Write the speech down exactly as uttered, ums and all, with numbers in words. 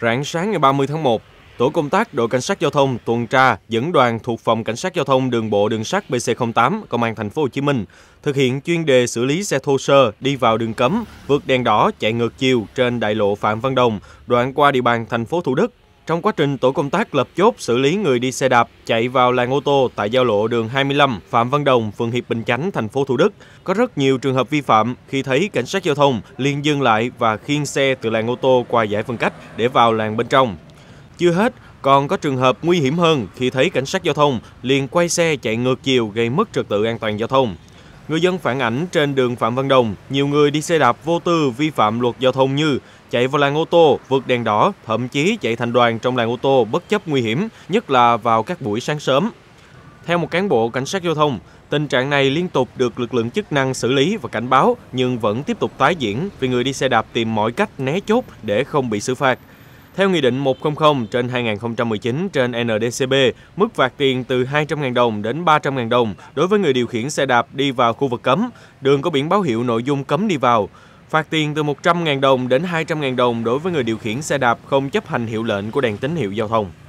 Rạng sáng ngày ba mươi tháng một, tổ công tác đội cảnh sát giao thông tuần tra dẫn đoàn thuộc phòng cảnh sát giao thông đường bộ đường sắt B C không tám Công an thành phố Hồ Chí Minh thực hiện chuyên đề xử lý xe thô sơ đi vào đường cấm, vượt đèn đỏ, chạy ngược chiều trên đại lộ Phạm Văn Đồng, đoạn qua địa bàn thành phố Thủ Đức. Trong quá trình tổ công tác lập chốt xử lý người đi xe đạp chạy vào làn ô tô tại giao lộ đường hai mươi lăm Phạm Văn Đồng, phường Hiệp Bình Chánh, thành phố Thủ Đức, có rất nhiều trường hợp vi phạm khi thấy cảnh sát giao thông liền dừng lại và khiêng xe từ làn ô tô qua giải phân cách để vào làn bên trong. Chưa hết, còn có trường hợp nguy hiểm hơn khi thấy cảnh sát giao thông liền quay xe chạy ngược chiều gây mất trật tự an toàn giao thông. Người dân phản ảnh trên đường Phạm Văn Đồng, nhiều người đi xe đạp vô tư vi phạm luật giao thông như chạy vào làn ô tô, vượt đèn đỏ, thậm chí chạy thành đoàn trong làn ô tô bất chấp nguy hiểm, nhất là vào các buổi sáng sớm. Theo một cán bộ cảnh sát giao thông, tình trạng này liên tục được lực lượng chức năng xử lý và cảnh báo nhưng vẫn tiếp tục tái diễn vì người đi xe đạp tìm mọi cách né chốt để không bị xử phạt. Theo Nghị định một trăm trên hai nghìn không trăm mười chín trên N D C P, mức phạt tiền từ hai trăm nghìn đồng đến ba trăm nghìn đồng đối với người điều khiển xe đạp đi vào khu vực cấm, đường có biển báo hiệu nội dung cấm đi vào. Phạt tiền từ một trăm nghìn đồng đến hai trăm nghìn đồng đối với người điều khiển xe đạp không chấp hành hiệu lệnh của đèn tín hiệu giao thông.